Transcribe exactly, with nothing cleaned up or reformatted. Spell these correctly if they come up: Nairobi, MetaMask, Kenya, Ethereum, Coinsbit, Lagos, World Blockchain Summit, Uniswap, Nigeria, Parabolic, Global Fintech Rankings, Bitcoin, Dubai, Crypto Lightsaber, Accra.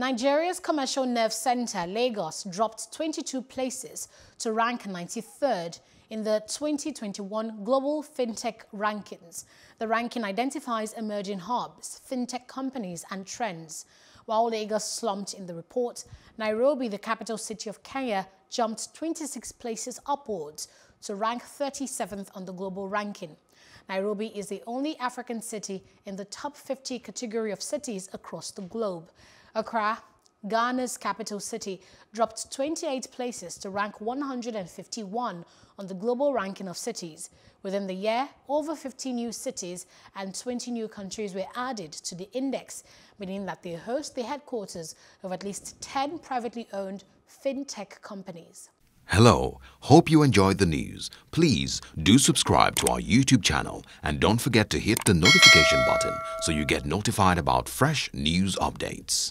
Nigeria's commercial nerve center, Lagos, dropped twenty-two places to rank ninety-third in the twenty twenty-one Global Fintech Rankings. The ranking identifies emerging hubs, fintech companies and trends. While Lagos slumped in the report, Nairobi, the capital city of Kenya, jumped twenty-six places upwards to rank thirty-seventh on the global ranking. Nairobi is the only African city in the top fifty category of cities across the globe. Accra, Ghana's capital city, dropped twenty-eight places to rank one hundred fifty-one on the global ranking of cities. Within the year, over fifty new cities and twenty new countries were added to the index, meaning that they host the headquarters of at least ten privately owned fintech companies. Hello, hope you enjoyed the news. Please do subscribe to our YouTube channel and don't forget to hit the notification button so you get notified about fresh news updates.